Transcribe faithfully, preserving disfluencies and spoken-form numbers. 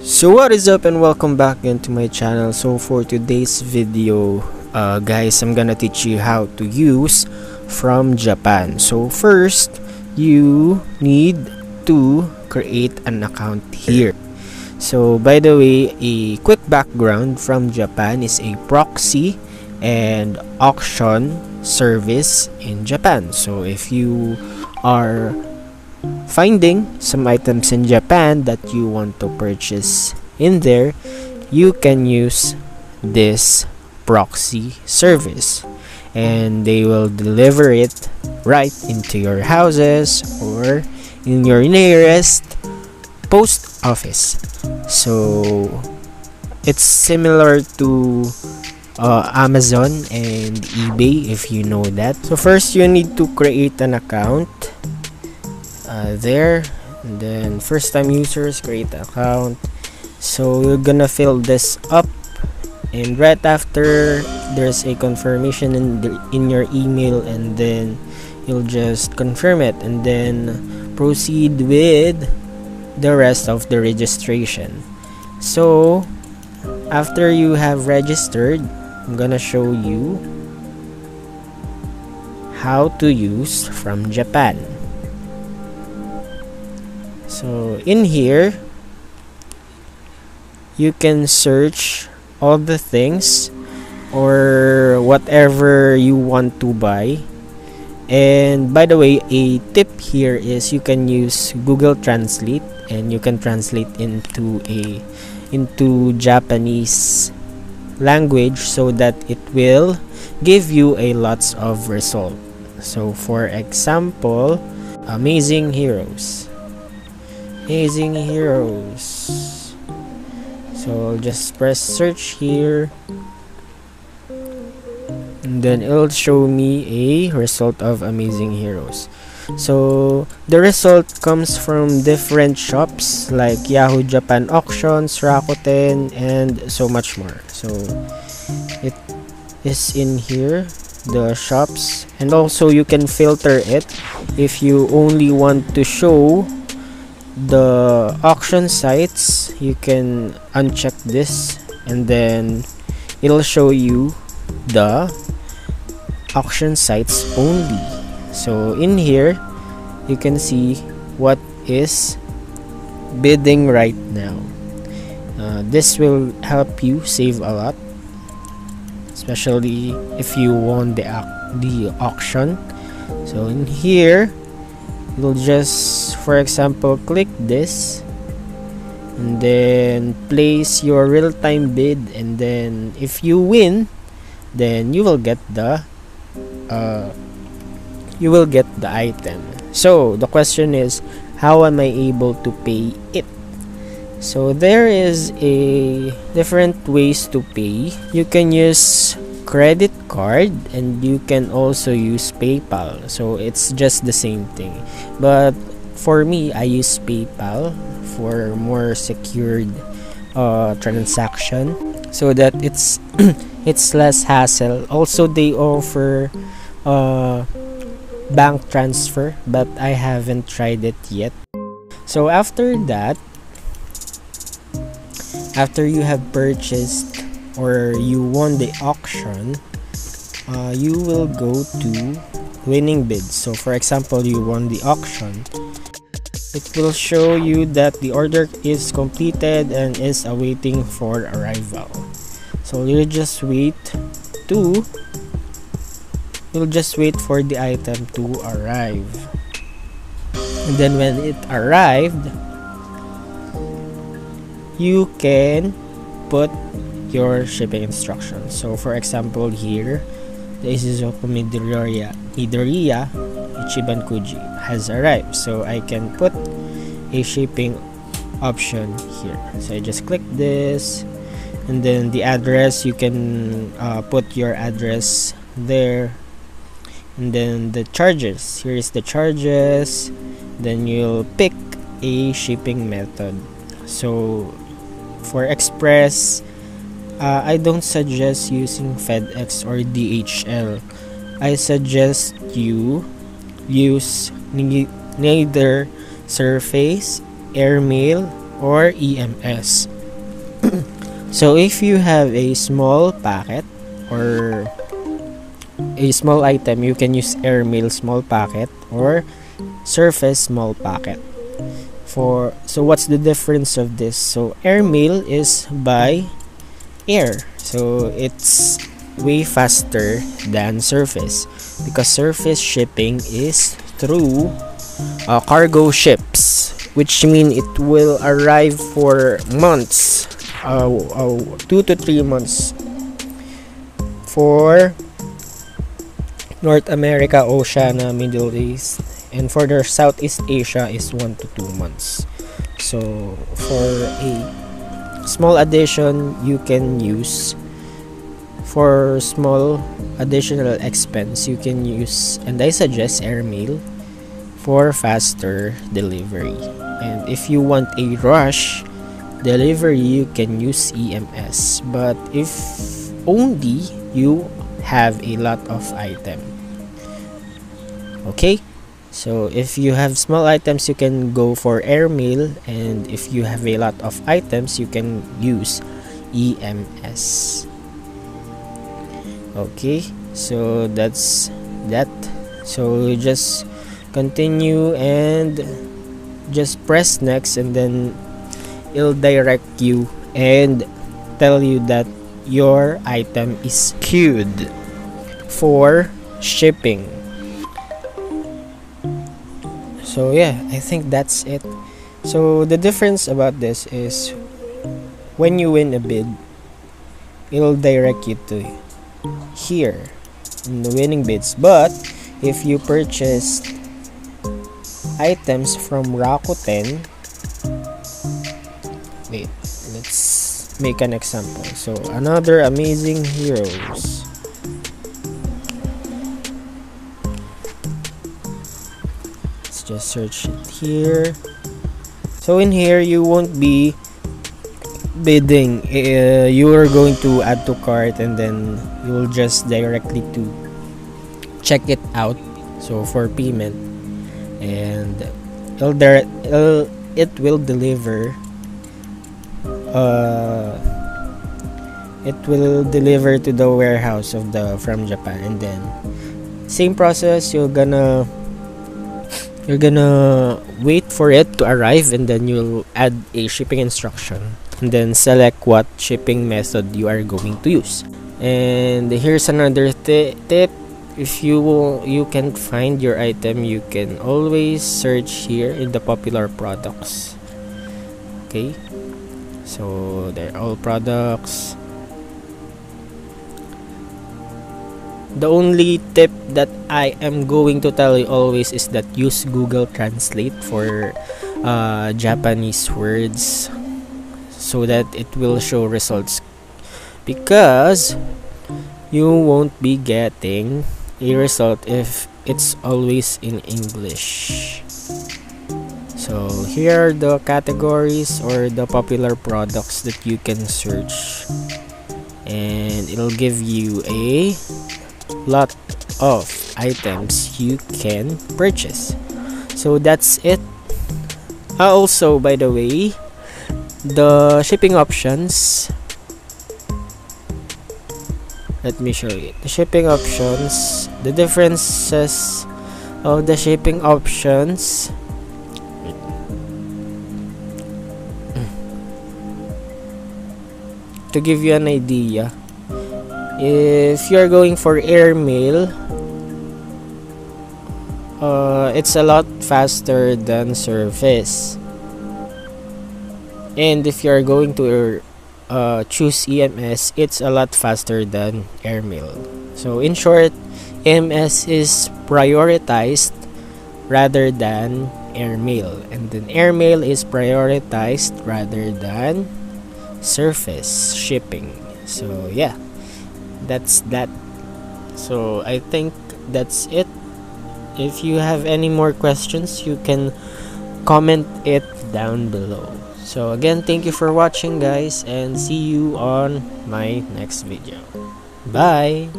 So what is up, and welcome back again to my channel. So for today's video, uh, guys, I'm gonna teach you how to use From Japan. So first, you need to create an account here. So by the way, a quick background, From Japan is a proxy and auction service in Japan. So if you are finding some items in Japan that you want to purchase in there, you can use this proxy service and they will deliver it right into your houses or in your nearest post office. So it's similar to uh, Amazon and eBay, if you know that. So first you need to create an account uh, there, and then first time users, create account. So we're gonna fill this up, and right after there's a confirmation in, the, in your email, and then you'll just confirm it and then proceed with the rest of the registration. So after you have registered, I'm gonna show you how to use From Japan. So in here you can search all the things or whatever you want to buy. And by the way, a tip here is you can use Google Translate, and you can translate into a into Japanese language so that it will give you a lots of result. So for example, Amazing Heroes, Amazing Heroes. So I'll just press search here, and then it'll show me a result of Amazing Heroes. So the result comes from different shops like Yahoo Japan Auctions, Rakuten, and so much more. So it is in here, the shops, and also you can filter it if you only want to show the auction sites. You can uncheck this, and then it'll show you the auction sites only. So in here you can see what is bidding right now. Uh, this will help you save a lot, especially if you won the, the auction. So in here you'll just, for example, click this and then place your real-time bid, and then if you win, then you will get the uh, you will get the item. So the question is, how am I able to pay it? So there is a different ways to pay. You can use credit card, and you can also use PayPal. So it's just the same thing, but for me, I use PayPal for more secured uh, transaction, so that it's it's less hassle. Also, they offer uh, bank transfer, but I haven't tried it yet. So after that, after you have purchased or you won the auction, uh, you will go to winning bids. So for example, you won the auction, it will show you that the order is completed and is awaiting for arrival. So you just wait to you'll just wait for the item to arrive, and then when it arrived, you can put your shipping instructions. So for example, here, the Isizoku Midoriya Idoriya Ichiban Kuji has arrived, so I can put a shipping option here. So I just click this, and then the address, you can uh, put your address there, and then the charges, here is the charges, then you'll pick a shipping method. So for express, uh, I don't suggest using FedEx or D H L. I suggest you use neither surface, airmail, or E M S. So if you have a small packet or a small item, you can use airmail small packet or surface small packet. For so what's the difference of this? So airmail is by air, so it's way faster than surface because surface shipping is through uh, cargo ships, which mean it will arrive for months, uh, uh, two to three months for North America, Oceania, Middle East, and for their Southeast Asia is one to two months. So for a small addition, you can use for small additional expense, you can use, and I suggest airmail for faster delivery. And if you want a rush delivery, you can use E M S. But if only you have a lot of item, okay? So if you have small items, you can go for airmail, and if you have a lot of items, you can use E M S. Okay, so that's that. So just continue and just press next, and then it'll direct you and tell you that your item is queued for shipping. So yeah, I think that's it. So the difference about this is when you win a bid, it'll direct you to here in the winning bids. But if you purchased items from Rakuten, wait, let's make an example. So another Amazing Heroes, let's just search it here. So in here you won't be bidding, uh, you are going to add to cart, and then you will just directly to check it out, so for payment, and it'll it'll, it will deliver uh, it will deliver to the warehouse of the from Japan, and then same process, you're gonna you're gonna wait for it to arrive, and then you'll add a shipping instruction, and then select what shipping method you are going to use. And here's another tip: if you will, you can find your item, you can always search here in the popular products. Okay, so they're all products. The only tip that I am going to tell you always is that use Google Translate for uh, Japanese words, so that it will show results, because you won't be getting a result if it's always in English. So here are the categories or the popular products that you can search, and it'll give you a lot of items you can purchase. So that's it. Also, by the way, the shipping options, let me show you the shipping options, the differences of the shipping options. To give you an idea, if you're going for airmail, uh, it's a lot faster than surface. And if you're going to uh, choose E M S, it's a lot faster than airmail. So in short, E M S is prioritized rather than airmail, and then airmail is prioritized rather than surface shipping. So yeah, that's that. So I think that's it. If you have any more questions, you can comment it down below. So again, thank you for watching, guys, and see you on my next video. Bye!